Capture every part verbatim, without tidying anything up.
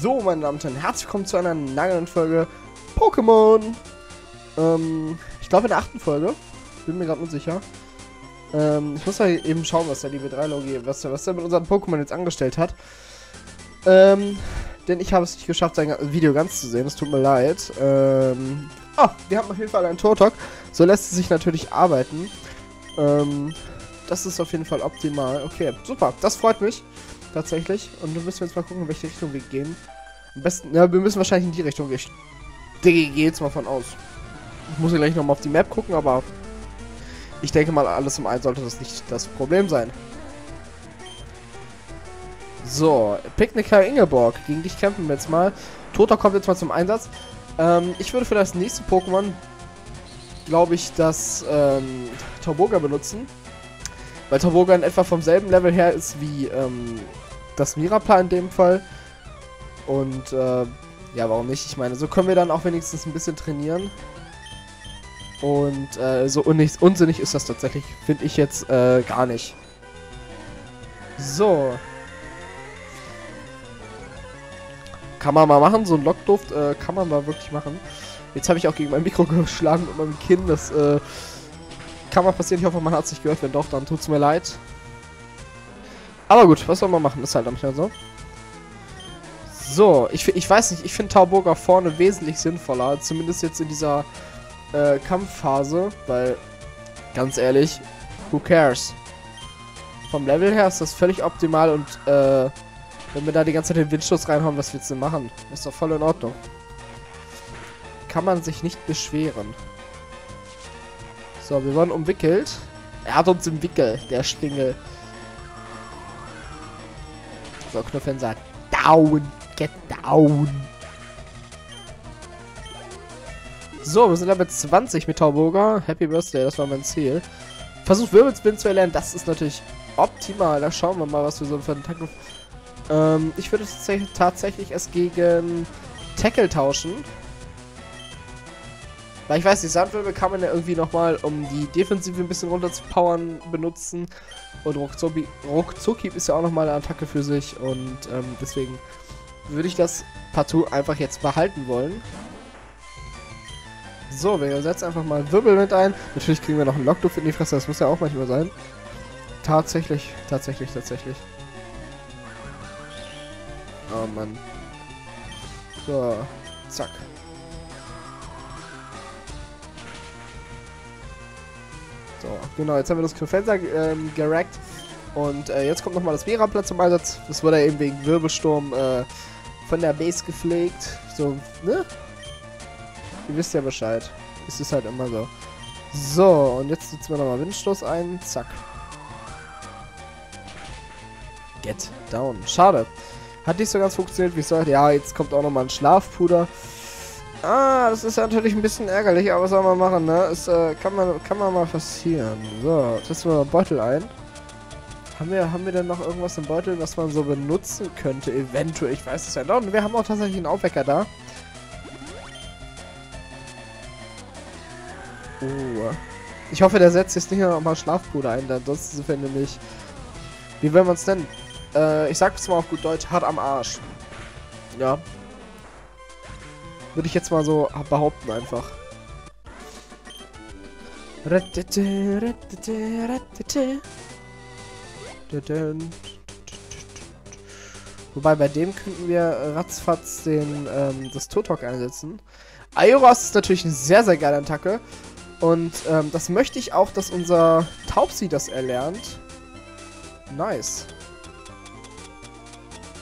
So, meine Damen und Herren, herzlich willkommen zu einer neuen Folge Pokémon. Ähm, ich glaube in der achten Folge. Bin mir gerade unsicher. Ähm, ich muss ja eben schauen, was der liebe Dreilogie, was, was der mit unseren Pokémon jetzt angestellt hat. Ähm, denn ich habe es nicht geschafft, sein Video ganz zu sehen. Es tut mir leid. Ähm, oh, wir haben auf jeden Fall einen Turtok. So lässt es sich natürlich arbeiten. Ähm, das ist auf jeden Fall optimal. Okay, super. Das freut mich. Tatsächlich. Und dann müssen wir jetzt mal gucken, in welche Richtung wir gehen. Am besten, ja, wir müssen wahrscheinlich in die Richtung gehen. Ich gehe jetzt mal von aus. Ich muss ja gleich nochmal auf die Map gucken, aber ich denke mal, alles im einen sollte das nicht das Problem sein. So, Picknicker Ingeborg. Gegen dich kämpfen wir jetzt mal. Totor kommt jetzt mal zum Einsatz. Ähm, ich würde für das nächste Pokémon, glaube ich, das ähm, Tauboga benutzen. Weil Tauburger in etwa vom selben Level her ist wie ähm, das Miraplan in dem Fall. Und äh, ja, warum nicht? Ich meine, so können wir dann auch wenigstens ein bisschen trainieren. Und äh, so un unsinnig ist das tatsächlich, finde ich jetzt äh, gar nicht. So. Kann man mal machen, so ein Lockduft äh, kann man mal wirklich machen. Jetzt habe ich auch gegen mein Mikro geschlagen mit meinem Kinn, das äh... kann mal passieren, ich hoffe, man hat es nicht gehört. Wenn doch, dann tut's mir leid. Aber gut, was soll man machen? Ist halt am Ende so. So, ich, ich weiß nicht, ich finde Tauburger vorne wesentlich sinnvoller. Zumindest jetzt in dieser äh, Kampfphase, weil, ganz ehrlich, who cares? Vom Level her ist das völlig optimal und äh, wenn wir da die ganze Zeit den Windschuss reinhauen, was willst du denn machen? Ist doch voll in Ordnung. Kann man sich nicht beschweren. So, wir waren umwickelt. Er hat uns im Wickel, der Stingel. So, Knöpfen down, get down. So, wir sind Level zwanzig mit Tauburger. Happy Birthday, das war mein Ziel. Versuch Wirbelspin zu erlernen, das ist natürlich optimal. Da schauen wir mal, was wir so für einen Tackle... Ähm, ich würde tatsächlich es gegen Tackle tauschen. Weil ich weiß, die Sandwirbel kann man ja irgendwie nochmal, um die Defensive ein bisschen runter zu powern, benutzen. Und Ruckzuckieb ist ja auch nochmal eine Attacke für sich. Und ähm, deswegen würde ich das partout einfach jetzt behalten wollen. So, wir setzen einfach mal einen Wirbel mit ein. Natürlich kriegen wir noch einen Lockduft in die Fresse, das muss ja auch manchmal sein. Tatsächlich, tatsächlich, tatsächlich. Oh Mann. So, zack. So, genau, jetzt haben wir das Knöpfen ähm, gerackt. Und äh, jetzt kommt nochmal das Miraplan zum Einsatz. Das wurde eben wegen Wirbelsturm äh, von der Base gepflegt. So, ne? Ihr wisst ja Bescheid. Es ist halt immer so. So, und jetzt setzen wir nochmal Windstoß ein. Zack. Get down. Schade. Hat nicht so ganz funktioniert, wie es sollte. Ja, jetzt kommt auch nochmal ein Schlafpuder. Ah, das ist natürlich ein bisschen ärgerlich, aber was soll man machen, ne? Es, äh, kann man, kann man mal passieren. So, testen wir mal Beutel ein. Haben wir, haben wir denn noch irgendwas im Beutel, was man so benutzen könnte? Eventuell, ich weiß es ja noch. Und wir haben auch tatsächlich einen Aufwecker da. Oh. Ich hoffe, der setzt jetzt nicht noch mal Schlafpuder ein, ansonsten sind wir nämlich... Wie will man es nennen? Äh, ich sag's mal auf gut Deutsch, hart am Arsch. Ja. Würde ich jetzt mal so behaupten einfach. Wobei, bei dem könnten wir ratzfatz den, ähm, das Turtok einsetzen. Aeros ist natürlich eine sehr, sehr geile Attacke. Und ähm, das möchte ich auch, dass unser Taubsi das erlernt. Nice.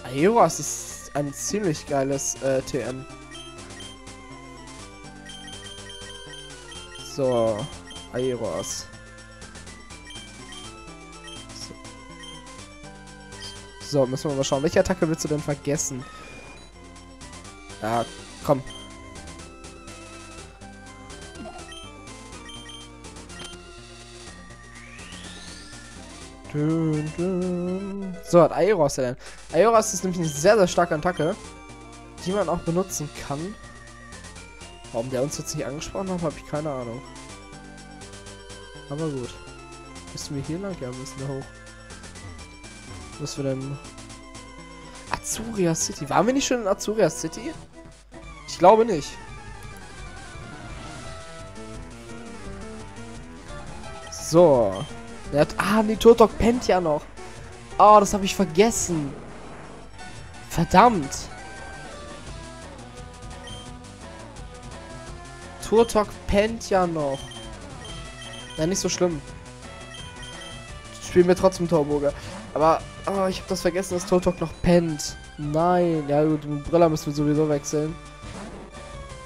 Aeros ist ein ziemlich geiles äh, T M. So, Aeros. So. so, müssen wir mal schauen. Welche Attacke willst du denn vergessen? Ja, komm. Dün, dün. So, hat Aeros denn. Aeros ist nämlich eine sehr, sehr starke Attacke, die man auch benutzen kann. Warum der uns jetzt nicht angesprochen hat, habe ich keine Ahnung. Aber gut. Müssen wir hier lang? Ja, müssen wir hoch. Müssen wir denn... Ach, Azuria City. Waren wir nicht schon in Azuria City? Ich glaube nicht. So. Der hat, ah, nee, Turtok pennt ja noch. Oh, das habe ich vergessen. Verdammt. Turtok pennt ja noch. Na, nicht so schlimm. Spielen wir trotzdem Tauburger. Aber oh, ich habe das vergessen, dass Turtok noch pennt. Nein. Ja gut, mit Brille müssen wir sowieso wechseln.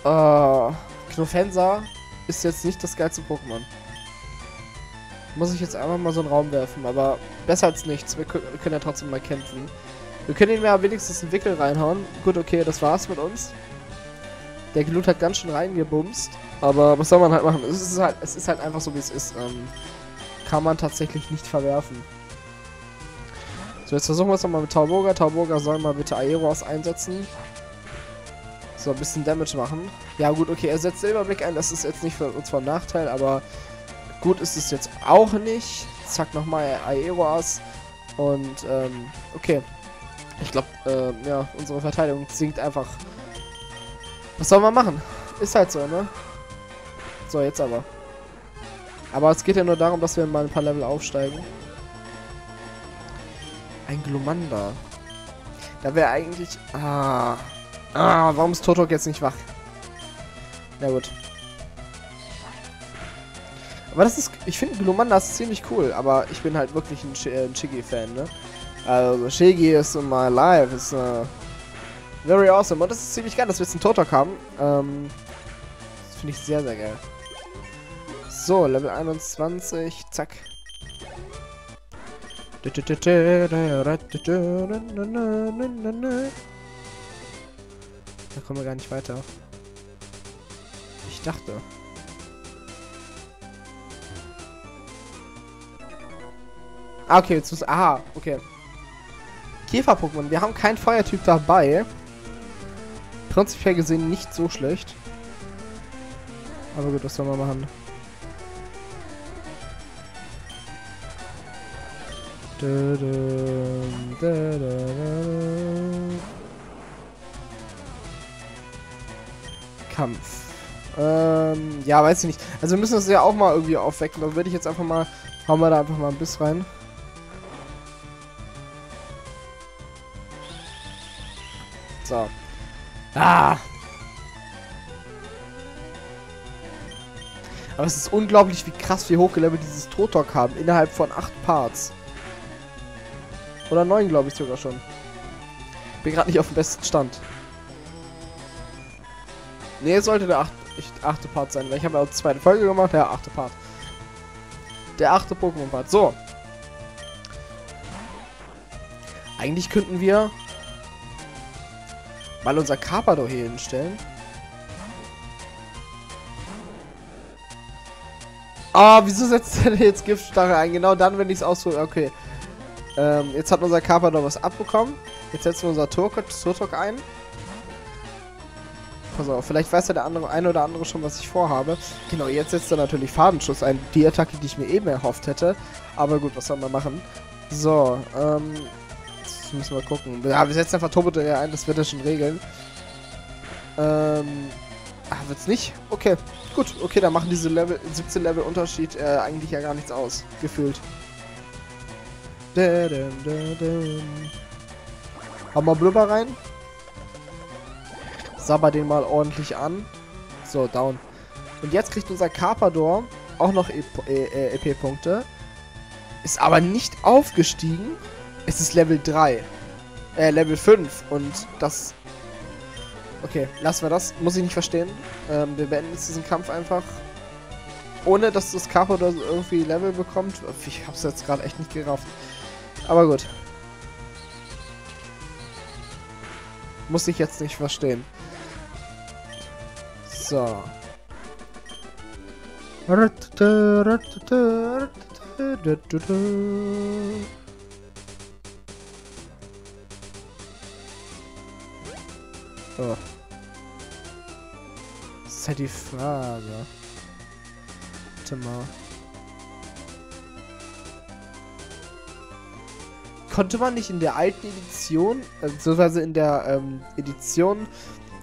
Uh, Knofensa ist jetzt nicht das geilste Pokémon. Muss ich jetzt einfach mal so einen Raum werfen, aber besser als nichts. Wir können, wir können ja trotzdem mal kämpfen. Wir können ihm ja wenigstens einen Wickel reinhauen. Gut, okay, das war's mit uns. Der Glut hat ganz schön reingebumst, aber was soll man halt machen? Es ist halt, es ist halt einfach so, wie es ist. Ähm, kann man tatsächlich nicht verwerfen. So, jetzt versuchen wir es nochmal mit Tauboga. Tauboga soll mal bitte Aeroass einsetzen. So, ein bisschen Damage machen. Ja gut, okay, er setzt Silberblick ein. Das ist jetzt nicht für uns von Nachteil, aber gut ist es jetzt auch nicht. Zack, nochmal Aeroass. Und, ähm, okay. Ich glaube, äh, ja, unsere Verteidigung sinkt einfach. Was soll man machen? Ist halt so, ne? So, jetzt aber. Aber es geht ja nur darum, dass wir mal ein paar Level aufsteigen. Ein Glumanda. Da wäre eigentlich... Ah... Ah, warum ist Turtok jetzt nicht wach? Na gut. Aber das ist... Ich finde Glumanda ist ziemlich cool, aber ich bin halt wirklich ein, Ch äh, ein Shiggy-Fan, ne? Also, Shiggy is in my life, ist uh, very awesome. Und das ist ziemlich geil, dass wir jetzt einen Turtok haben. Ähm, das finde ich sehr, sehr geil. So, Level einundzwanzig, zack. Da kommen wir gar nicht weiter. Ich dachte. Ah, okay, jetzt muss... Aha, okay. Käfer-Pokémon. Wir haben keinen Feuertyp dabei. Prinzipiell gesehen nicht so schlecht. Aber gut, was soll man machen? Da, da, da, da, da. Kampf. Ähm, ja, weiß ich nicht. Also wir müssen das ja auch mal irgendwie aufwecken. Dann würde ich jetzt einfach mal, hauen wir da einfach mal ein Biss rein. So. Ah! Aber es ist unglaublich, wie krass wir hochgelevelt dieses Turtok haben. Innerhalb von acht Parts. Oder neun, glaube ich sogar schon. Bin gerade nicht auf dem besten Stand. Ne, sollte der acht, ich, achte Part sein, weil ich habe ja auch zweite Folge gemacht. Ja, achte Part. Der achte Pokémon-Part. So. Eigentlich könnten wir mal unser Karpador hier hinstellen. Ah, oh, wieso setzt er jetzt Giftstachel ein? Genau dann, wenn ich es ausruhe. Okay. Ähm, jetzt hat unser Karpador was abbekommen. Jetzt setzen wir unser Turtok ein. Pass auf, vielleicht weiß ja der andere, ein oder andere schon, was ich vorhabe. Genau, jetzt setzt er natürlich Fadenschuss ein. Die Attacke, die ich mir eben erhofft hätte. Aber gut, was soll man machen? So, ähm... jetzt müssen wir gucken. Ja, wir setzen einfach Tauburger ja ein, das wird er schon regeln. Ähm... Ach, wird's nicht? Okay, gut. Okay, dann machen diese Level, siebzehn Level Unterschied äh, eigentlich ja gar nichts aus. Gefühlt. Da, da, da, da. Haben wir Blubber rein? Sabber den mal ordentlich an. So, down. Und jetzt kriegt unser Karpador auch noch E P-Punkte. Ist aber nicht aufgestiegen. Es ist Level drei. Äh, Level fünf. Und das... Okay, lassen wir das. Muss ich nicht verstehen. Ähm, wir beenden jetzt diesen Kampf einfach. Ohne, dass das Karpador irgendwie Level bekommt. Ich hab's jetzt gerade echt nicht gerafft. Aber gut. Muss ich jetzt nicht verstehen. So. Oh. Das ist halt die Frage. Warte mal. Konnte man nicht in der alten Edition, beziehungsweise in der ähm, Edition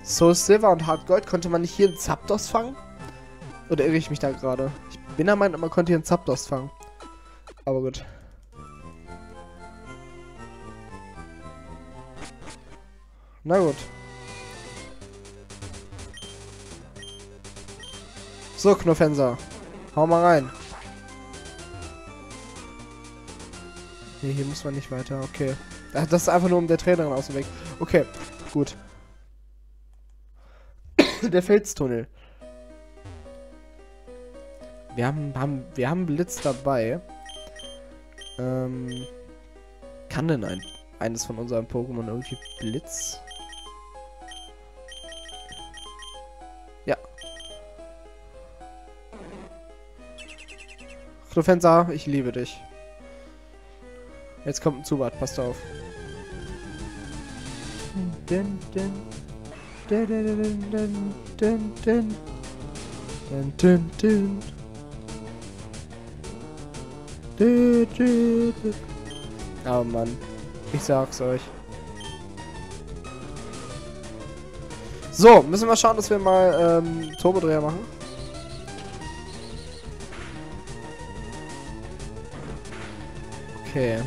Soul Silver und Hard Gold, konnte man nicht hier einen Zapdos fangen? Oder irre ich mich da gerade? Ich bin der Meinung, man konnte hier einen Zapdos fangen. Aber gut. Na gut. So, Knofensa. Hau mal rein. Ne, hier muss man nicht weiter. Okay. Das ist einfach nur um der Trainerin aus dem Weg. Okay, gut. Der Felstunnel. Wir haben, haben, wir haben Blitz dabei. Ähm, kann denn ein, eines von unseren Pokémon irgendwie Blitz? Ja. Knofensa, ich liebe dich. Jetzt kommt ein Zubat, passt auf. Dun, dun. Dun, dun, dun, dun, dun. Dun, dun, dun. Oh Mann, ich sag's euch. So, müssen wir schauen, dass wir mal ähm, Turbodreher machen. Okay.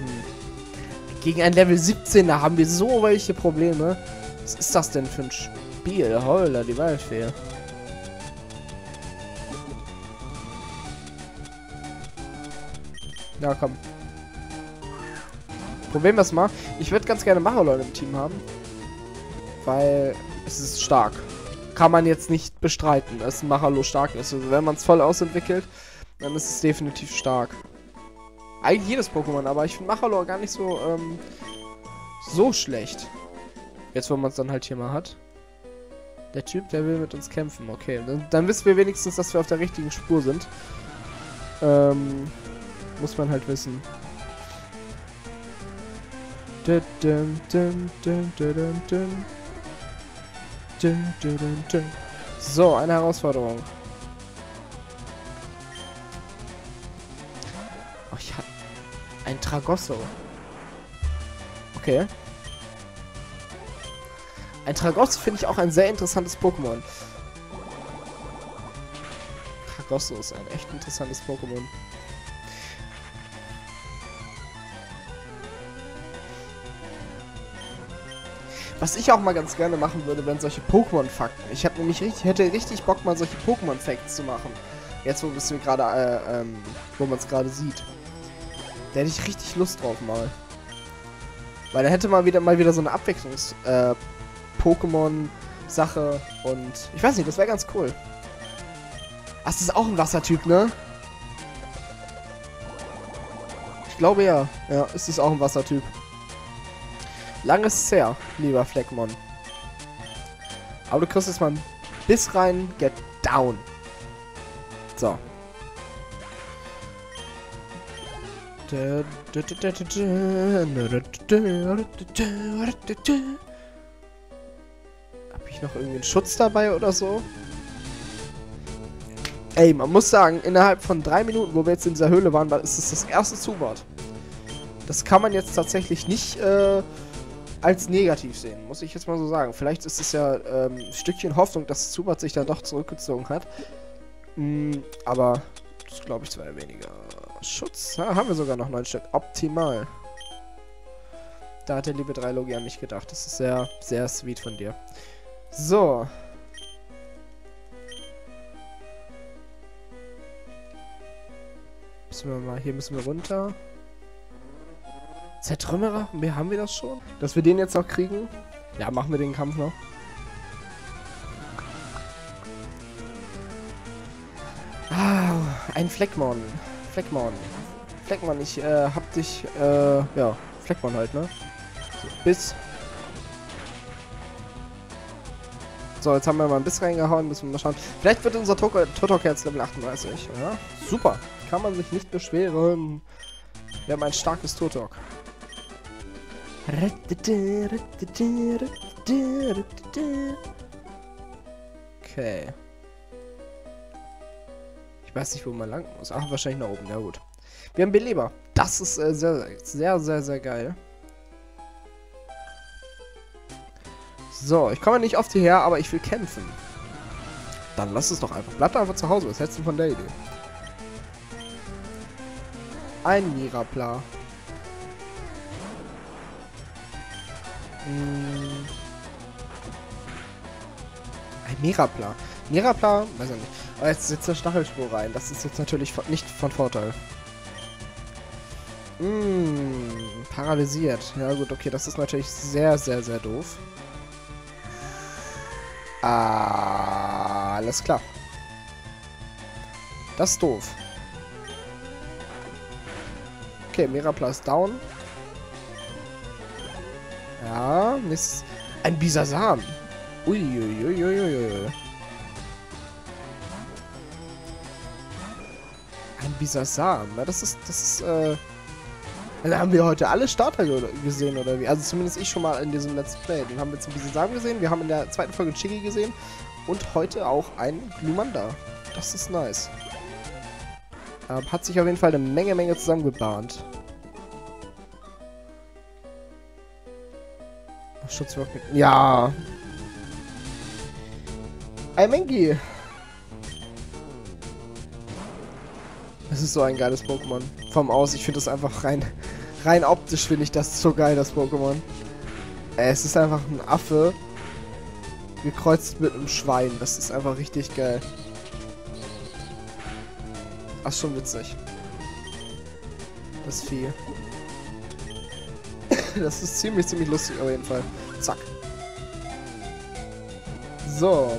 Gegen ein Level siebzehner haben wir so welche Probleme. Was ist das denn für ein Spiel? Holla, die Waldfee. Ja, komm. Probieren wir es mal. Ich würde ganz gerne Machollo im Team haben. Weil es ist stark. Kann man jetzt nicht bestreiten, dass Machollo stark ist. Also wenn man es voll ausentwickelt, dann ist es definitiv stark. Eigentlich jedes Pokémon, aber ich finde Machollo gar nicht so, ähm, so schlecht. Jetzt, wo man es dann halt hier mal hat. Der Typ, der will mit uns kämpfen. Okay, dann, dann wissen wir wenigstens, dass wir auf der richtigen Spur sind. Ähm... Muss man halt wissen. So, eine Herausforderung. Oh, ich hab ein Tragosso. Okay. Ein Tragosso finde ich auch ein sehr interessantes Pokémon. Tragosso ist ein echt interessantes Pokémon. Was ich auch mal ganz gerne machen würde, wenn solche Pokémon-Fakten. Ich hab nämlich richtig, hätte richtig Bock, mal solche Pokémon-Facts zu machen. Jetzt, wo wir gerade, äh, ähm, wo man es gerade sieht. Da hätte ich richtig Lust drauf mal. Weil da hätte man wieder mal wieder so eine Abwechslungs-Pokémon-Sache äh, und. Ich weiß nicht, das wäre ganz cool. Ach, das ist auch ein Wassertyp, ne? Ich glaube ja. Ja, es ist auch ein Wassertyp. Lang ist es her, lieber Fleckmon. Aber du kriegst jetzt mal einen Biss rein, get down. So. Hab ich noch irgendwie einen Schutz dabei oder so? Ey, man muss sagen, innerhalb von drei Minuten, wo wir jetzt in dieser Höhle waren, ist es das erste Zuwort. Das kann man jetzt tatsächlich nicht, äh... als negativ sehen, muss ich jetzt mal so sagen. Vielleicht ist es ja ähm, ein Stückchen Hoffnung, dass Zubat sich dann doch zurückgezogen hat. Mm, aber das glaube ich zwar weniger. Schutz, ha, haben wir sogar noch neun Stück. Optimal. Da hat der liebe Dreilogie an mich gedacht. Das ist sehr, sehr sweet von dir. So. Müssen wir mal, hier müssen wir runter. Zertrümmerer? Haben wir das schon? Dass wir den jetzt noch kriegen? Ja, machen wir den Kampf noch. Ah, ein Fleckmon. Fleckmon. Fleckmon, ich äh, hab dich, äh, ja, Fleckmon halt, ne? So, Biss. So, jetzt haben wir mal ein Biss reingehauen, müssen wir mal schauen. Vielleicht wird unser Turtok jetzt Level achtunddreißig, ja? Super, kann man sich nicht beschweren. Wir haben ein starkes Turtok. Okay. Ich weiß nicht, wo man lang muss. Ach, wahrscheinlich nach oben. Ja, gut. Wir haben Beleber. Das ist äh, sehr, sehr, sehr, sehr geil. So, ich komme nicht oft hierher, aber ich will kämpfen. Dann lass es doch einfach. Bleib doch einfach zu Hause. Was hältst du von der Idee? Ein Mirapla. Hm. Ein Mirapla. Myrapla, weiß ich nicht. Aber jetzt sitzt der Stachelspur rein. Das ist jetzt natürlich nicht von Vorteil. Mmh, paralysiert. Ja gut, okay, das ist natürlich sehr, sehr, sehr doof. Ah, alles klar. Das ist doof. Okay, Myrapla ist down. Ja, Mist. Ein Bisasam. Uiuiuiuiui. Ein Bisasam. Na, das ist, das ist, äh... Also haben wir heute alle Starter gesehen, oder wie? Also zumindest ich schon mal in diesem Let's Play. Den haben wir zum Bisasam gesehen, wir haben in der zweiten Folge Chiggy gesehen und heute auch ein Glumanda. Das ist nice. Ähm, hat sich auf jeden Fall eine Menge, Menge zusammengebahnt. Schutz wirkt mit... Ja! Ein Mengi! Es ist so ein geiles Pokémon. Vom Aus, ich finde das einfach rein... Rein optisch finde ich das so geil, das Pokémon. Es ist einfach ein Affe. Gekreuzt mit einem Schwein. Das ist einfach richtig geil. Das ist schon witzig. Das Vieh. Das ist ziemlich, ziemlich lustig auf jeden Fall. Zack. So.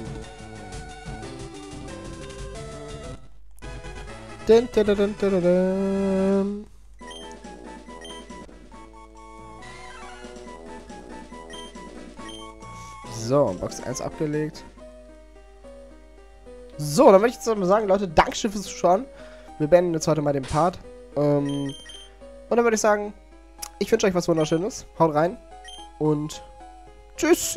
Dun, dun, dun, dun, dun. So, Box eins abgelegt. So, dann würde ich jetzt mal sagen, Leute, Dankeschön fürs Zuschauen. Wir beenden jetzt heute mal den Part. Ähm, und dann würde ich sagen, ich wünsche euch was Wunderschönes. Haut rein und tschüss.